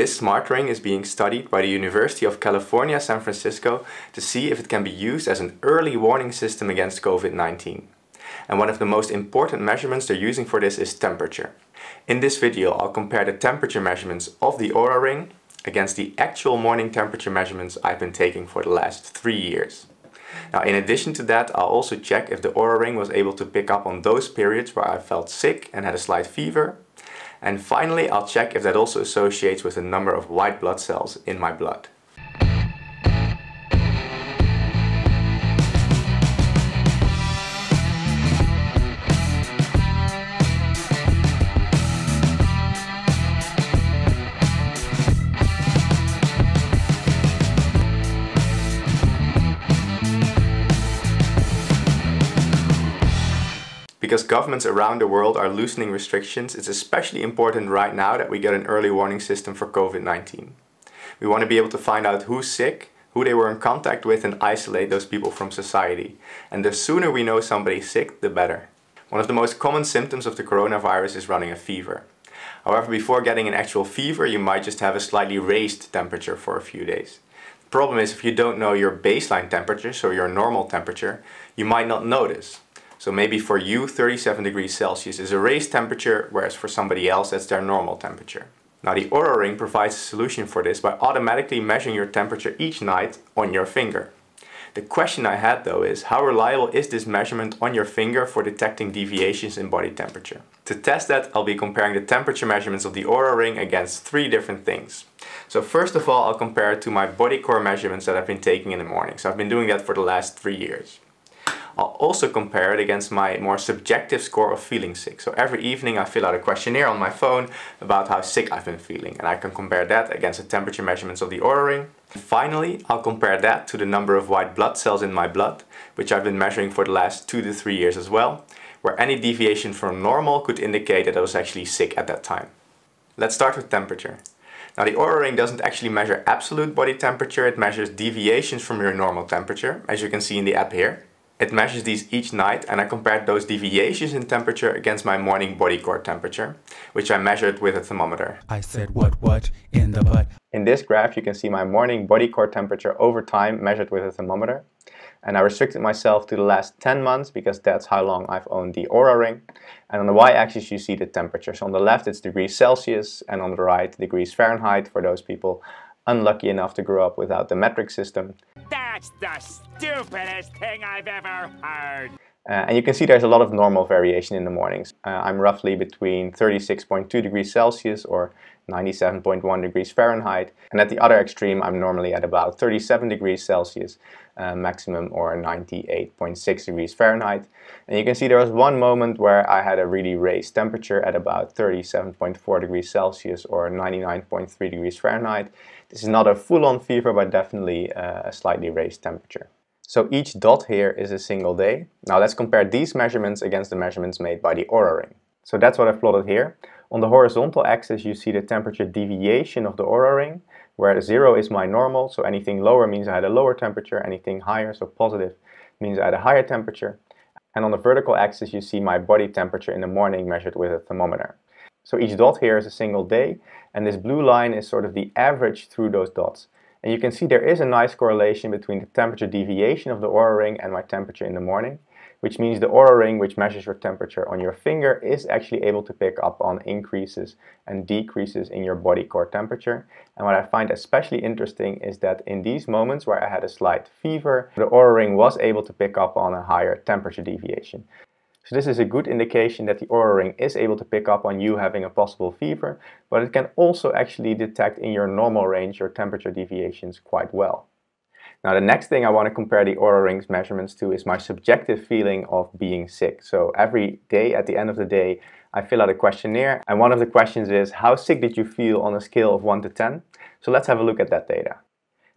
This smart ring is being studied by the University of California San Francisco to see if it can be used as an early warning system against COVID-19. And one of the most important measurements they're using for this is temperature. In this video, I'll compare the temperature measurements of the Oura Ring against the actual morning temperature measurements I've been taking for the last 3 years. Now, in addition to that, I'll also check if the Oura Ring was able to pick up on those periods where I felt sick and had a slight fever. And finally, I'll check if that also associates with the number of white blood cells in my blood. Because governments around the world are loosening restrictions, it's especially important right now that we get an early warning system for COVID-19. We want to be able to find out who's sick, who they were in contact with, and isolate those people from society. And the sooner we know somebody's sick, the better. One of the most common symptoms of the coronavirus is running a fever. However, before getting an actual fever, you might just have a slightly raised temperature for a few days. The problem is, if you don't know your baseline temperature, so your normal temperature, you might not notice. So maybe for you, 37 degrees Celsius is a raised temperature, whereas for somebody else, that's their normal temperature. Now, the Oura Ring provides a solution for this by automatically measuring your temperature each night on your finger. The question I had, though, is how reliable is this measurement on your finger for detecting deviations in body temperature? To test that, I'll be comparing the temperature measurements of the Oura Ring against 3 different things. So first of all, I'll compare it to my body core measurements that I've been taking in the morning. So I've been doing that for the last 3 years. I'll also compare it against my more subjective score of feeling sick. So every evening I fill out a questionnaire on my phone about how sick I've been feeling, and I can compare that against the temperature measurements of the Oura Ring. Finally, I'll compare that to the number of white blood cells in my blood, which I've been measuring for the last 2 to 3 years as well, where any deviation from normal could indicate that I was actually sick at that time. Let's start with temperature. Now, the Oura Ring doesn't actually measure absolute body temperature, it measures deviations from your normal temperature, as you can see in the app here. It measures these each night, and I compared those deviations in temperature against my morning body core temperature, which I measured with a thermometer. I said what in the butt. In this graph you can see my morning body core temperature over time measured with a thermometer. And I restricted myself to the last 10 months because that's how long I've owned the Oura Ring. And on the y-axis you see the temperature. So on the left it's degrees Celsius, and on the right degrees Fahrenheit for those people unlucky enough to grow up without the metric system. That's the stupidest thing I've ever heard. And you can see there's a lot of normal variation in the mornings. I'm roughly between 36.2 degrees Celsius or 97.1 degrees Fahrenheit. And at the other extreme, I'm normally at about 37 degrees Celsius maximum or 98.6 degrees Fahrenheit. And you can see there was one moment where I had a really raised temperature at about 37.4 degrees Celsius or 99.3 degrees Fahrenheit. This is not a full-on fever, but definitely a slightly raised temperature. So each dot here is a single day. Now let's compare these measurements against the measurements made by the Oura Ring. So that's what I've plotted here. On the horizontal axis you see the temperature deviation of the Oura Ring, where 0 is my normal, so anything lower means I had a lower temperature, anything higher, so positive, means I had a higher temperature. And on the vertical axis you see my body temperature in the morning measured with a thermometer. So each dot here is a single day, and this blue line is sort of the average through those dots. And you can see there is a nice correlation between the temperature deviation of the Oura Ring and my temperature in the morning, which means the Oura Ring, which measures your temperature on your finger, is actually able to pick up on increases and decreases in your body core temperature. And what I find especially interesting is that in these moments where I had a slight fever, the Oura Ring was able to pick up on a higher temperature deviation. So this is a good indication that the Oura Ring is able to pick up on you having a possible fever, but it can also actually detect in your normal range your temperature deviations quite well. Now the next thing I want to compare the Oura Ring's measurements to is my subjective feeling of being sick. So every day at the end of the day I fill out a questionnaire, and one of the questions is how sick did you feel on a scale of 1 to 10? So let's have a look at that data.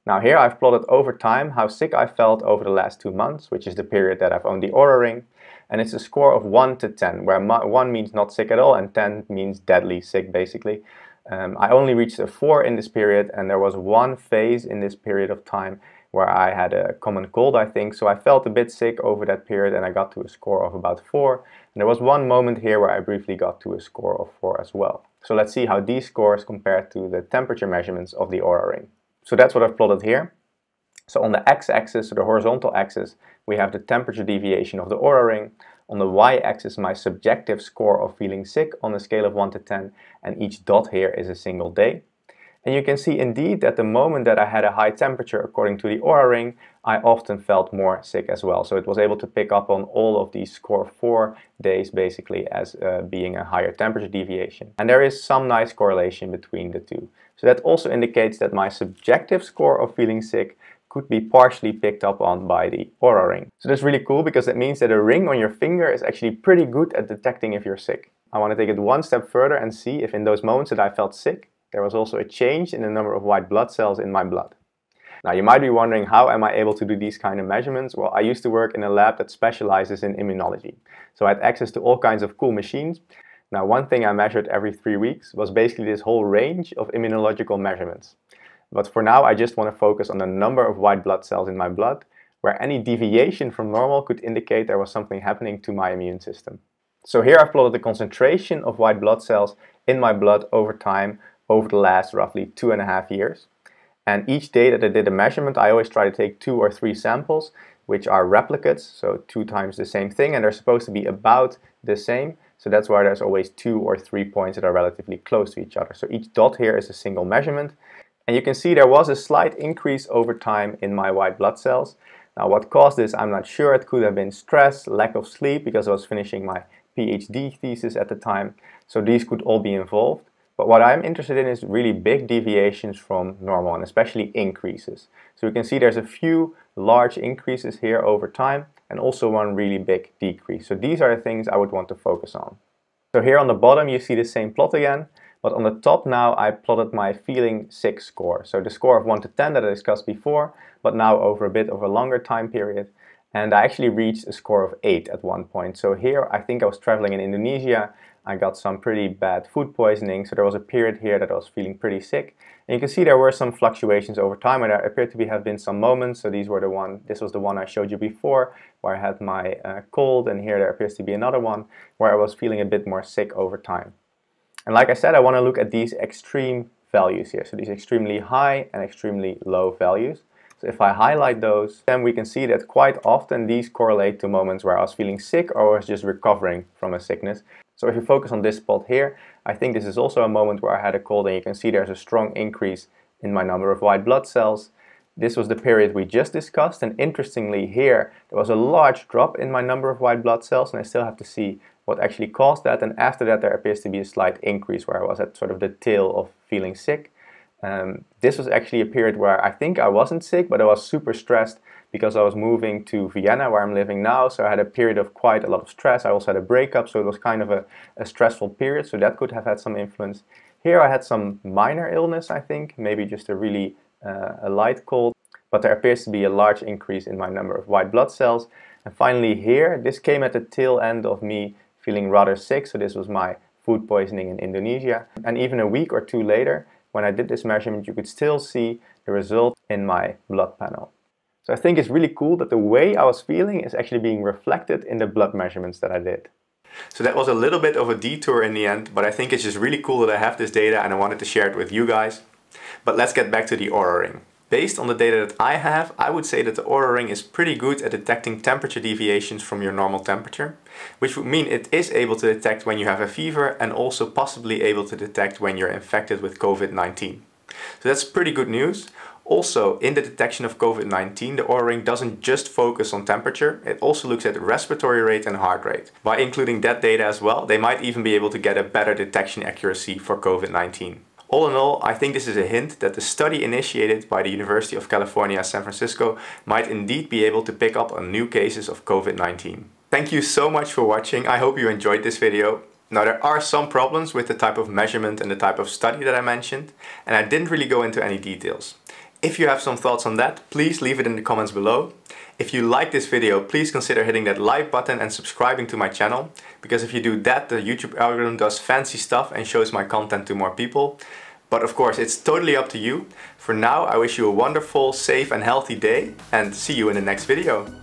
Now here I've plotted over time how sick I felt over the last 2 months, which is the period that I've owned the Oura Ring, and it's a score of 1 to 10, where 1 means not sick at all and 10 means deadly sick basically. I only reached a 4 in this period, and there was one phase in this period of time where I had a common cold, I think. So I felt a bit sick over that period and I got to a score of about 4. And there was one moment here where I briefly got to a score of 4 as well. So let's see how these scores compare to the temperature measurements of the Oura Ring. So that's what I've plotted here. So on the x-axis, so the horizontal axis, we have the temperature deviation of the Oura Ring. On the y-axis, my subjective score of feeling sick on a scale of 1 to 10. And each dot here is a single day. And you can see indeed that the moment that I had a high temperature, according to the Oura Ring, I often felt more sick as well. So it was able to pick up on all of these score 4 days basically as being a higher temperature deviation. And there is some nice correlation between the two. So that also indicates that my subjective score of feeling sick could be partially picked up on by the Oura Ring. So that's really cool because it means that a ring on your finger is actually pretty good at detecting if you're sick. I want to take it one step further and see if in those moments that I felt sick, there was also a change in the number of white blood cells in my blood. Now you might be wondering, how am I able to do these kind of measurements? Well, I used to work in a lab that specializes in immunology. So I had access to all kinds of cool machines. Now one thing I measured every 3 weeks was basically this whole range of immunological measurements. But for now I just want to focus on the number of white blood cells in my blood, where any deviation from normal could indicate there was something happening to my immune system. So here I've plotted the concentration of white blood cells in my blood over time, over the last roughly 2.5 years. And each day that I did a measurement, I always try to take 2 or 3 samples, which are replicates, so 2 times the same thing, and they're supposed to be about the same. So that's why there's always 2 or 3 points that are relatively close to each other. So each dot here is a single measurement. And you can see there was a slight increase over time in my white blood cells. Now what caused this, I'm not sure. It could have been stress, lack of sleep, because I was finishing my PhD thesis at the time. So these could all be involved. But what I'm interested in is really big deviations from normal, and especially increases. So you can see there's a few large increases here over time, and also one really big decrease. So these are the things I would want to focus on. So here on the bottom you see the same plot again, but on the top now I plotted my feeling sick score. So the score of 1 to 10 that I discussed before, but now over a bit of a longer time period. And I actually reached a score of 8 at one point. So here I think I was traveling in Indonesia. I got some pretty bad food poisoning, so there was a period here that I was feeling pretty sick. And you can see there were some fluctuations over time, and there appeared to have been some moments. So these were the one, this was the one I showed you before, where I had my cold, and here there appears to be another one where I was feeling a bit more sick over time. And like I said, I want to look at these extreme values here, so these extremely high and extremely low values. If I highlight those, then we can see that quite often these correlate to moments where I was feeling sick or I was just recovering from a sickness. So if you focus on this spot here, I think this is also a moment where I had a cold, and you can see there's a strong increase in my number of white blood cells. This was the period we just discussed, and interestingly here there was a large drop in my number of white blood cells, and I still have to see what actually caused that. And after that there appears to be a slight increase where I was at sort of the tail of feeling sick. This was actually a period where I think I wasn't sick, but I was super stressed because I was moving to Vienna, where I'm living now. So I had a period of quite a lot of stress. I also had a breakup, so it was kind of a stressful period. So that could have had some influence. Here I had some minor illness, I think, maybe just a really a light cold. But there appears to be a large increase in my number of white blood cells. And finally here, this came at the tail end of me feeling rather sick. So this was my food poisoning in Indonesia. And even a week or 2 later, when I did this measurement, you could still see the result in my blood panel. So I think it's really cool that the way I was feeling is actually being reflected in the blood measurements that I did. So that was a little bit of a detour in the end, but I think it's just really cool that I have this data and I wanted to share it with you guys. But let's get back to the Oura Ring. Based on the data that I have, I would say that the Oura Ring is pretty good at detecting temperature deviations from your normal temperature, which would mean it is able to detect when you have a fever and also possibly able to detect when you're infected with COVID-19. So that's pretty good news. Also, in the detection of COVID-19, the Oura Ring doesn't just focus on temperature, it also looks at respiratory rate and heart rate. By including that data as well, they might even be able to get a better detection accuracy for COVID-19. All in all, I think this is a hint that the study initiated by the University of California San Francisco might indeed be able to pick up on new cases of COVID-19. Thank you so much for watching. I hope you enjoyed this video. Now there are some problems with the type of measurement and the type of study that I mentioned, and I didn't really go into any details. If you have some thoughts on that, please leave it in the comments below. If you like this video, please consider hitting that like button and subscribing to my channel, because if you do that, the YouTube algorithm does fancy stuff and shows my content to more people. But of course, it's totally up to you. For now, I wish you a wonderful, safe and healthy day, and see you in the next video.